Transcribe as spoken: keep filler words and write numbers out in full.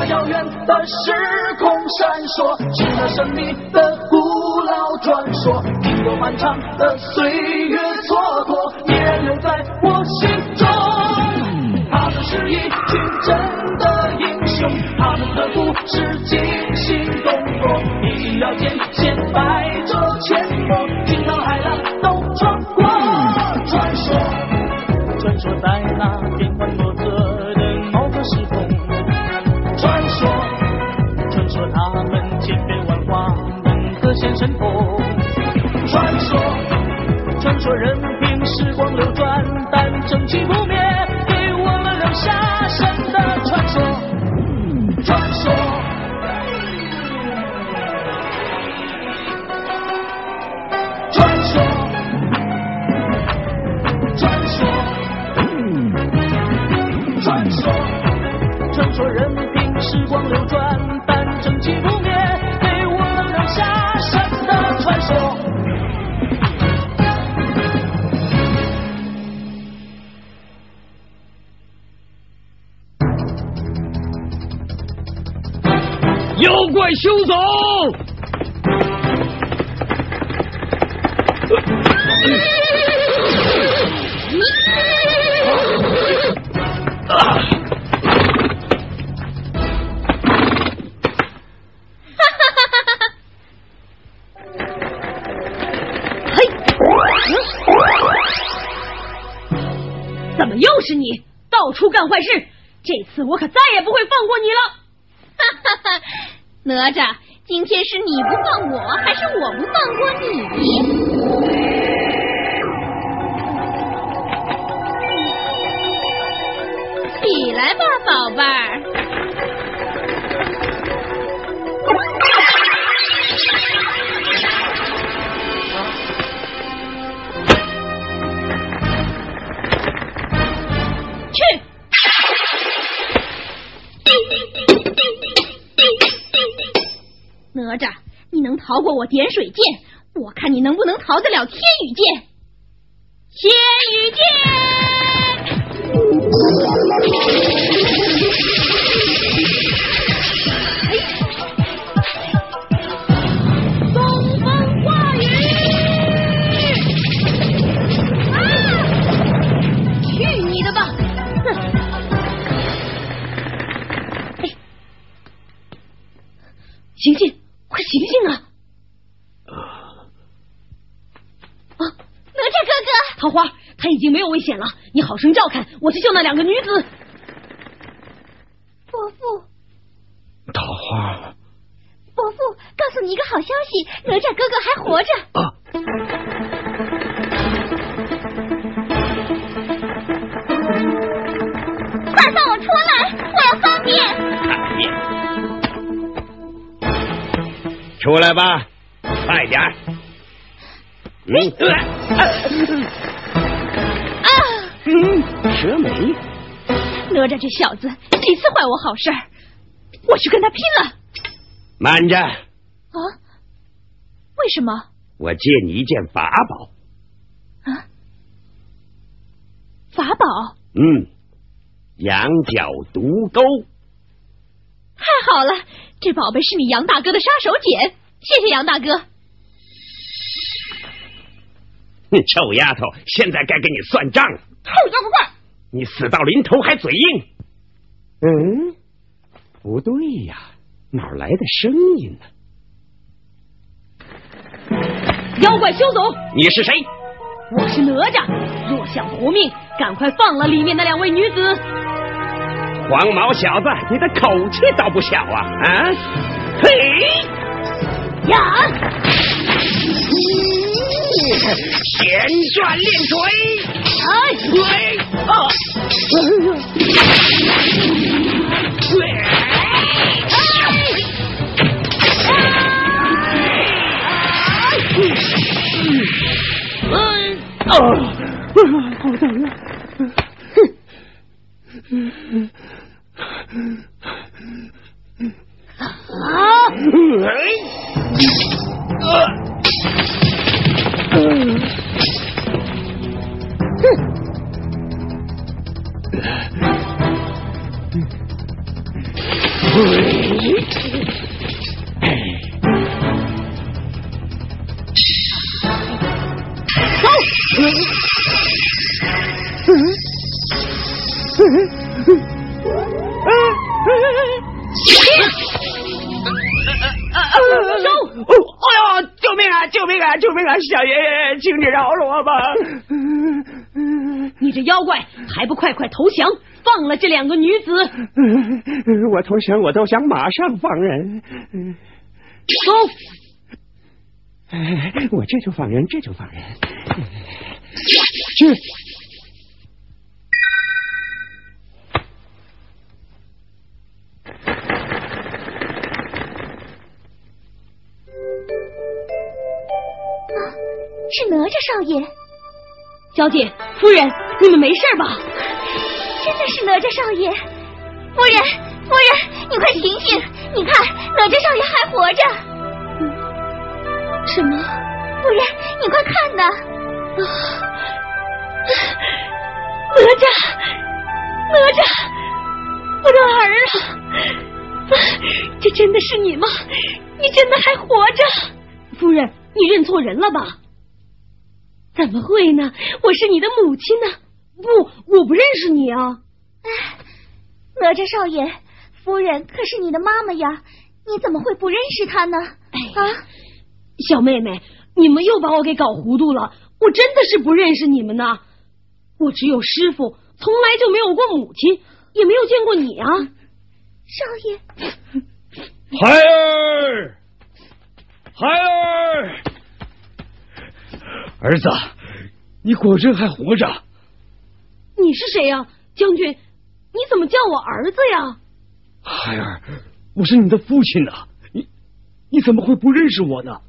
那遥远的时空闪烁，是那神秘的古老传说，经过漫长的岁月蹉跎，依然留在我心中。他们是一群真的英雄，他们的故事惊心动魄，一心要见显摆着前锋，惊涛骇浪都穿过。传说，传说在那变幻莫测的某个时空。传说，传说他们千变万化，能各显神通。传说，传说任凭时光流转，但正气不灭，给我们留下神的传说。传说，传说，传说，传说，传说任凭。时光流转，但正气不灭，给我们留下神的传说。妖怪休走！啊！怎么又是你到处干坏事，这次我可再也不会放过你了。哈哈哈，哪吒，今天是你不放我还是我不放过你？起来吧宝贝儿。哪吒，你能逃过我点水剑，我看你能不能逃得了天宇剑。天宇剑！东方化雨！啊！去你的吧！哼！行行。快醒醒啊！啊！哪吒哥哥，桃花，他已经没有危险了，你好生照看，我去救那两个女子。伯父，桃花，伯父，告诉你一个好消息，哪吒哥哥还活着。啊！快放我出来，我要方便。大便。出来吧，快点儿！嗯，对、嗯，啊，嗯，蛇眉，哪吒这小子几次坏我好事儿，我去跟他拼了！慢着！啊？为什么？我借你一件法宝。啊？法宝？嗯，羊角毒钩。太好了！这宝贝是你杨大哥的杀手锏，谢谢杨大哥。你臭丫头，现在该跟你算账了。臭丫头怪，你死到临头还嘴硬。嗯，不对呀，哪来的声音呢？妖怪休走！你是谁？我是哪吒，若想活命，赶快放了里面那两位女子。黄毛小子，你的口气倒不小啊！啊，嘿呀，旋转令锤，哎，啊，哎，哎，啊，好疼啊！哼。啊！哼！小爷爷，请你饶了我吧！你这妖怪，还不快快投降，放了这两个女子！我投降，我投降，马上放人！走！我这就放人，这就放人！去！是哪吒少爷，小姐、夫人，你们没事吧？真的是哪吒少爷，夫人，夫人，你快醒醒！你看，哪吒少爷还活着。嗯、什么？夫人，你快看呐！啊、哪吒，哪吒，我的儿啊！这真的是你吗？你真的还活着？夫人，你认错人了吧？怎么会呢？我是你的母亲呢、啊！不，我不认识你啊！哪吒少爷，夫人可是你的妈妈呀，你怎么会不认识她呢？啊，小妹妹，你们又把我给搞糊涂了！我真的是不认识你们呢！我只有师父，从来就没有过母亲，也没有见过你啊！少爷，孩儿，孩儿。儿子，你果真还活着？你是谁呀、啊，将军？你怎么叫我儿子呀？孩儿，我是你的父亲啊，你你怎么会不认识我呢？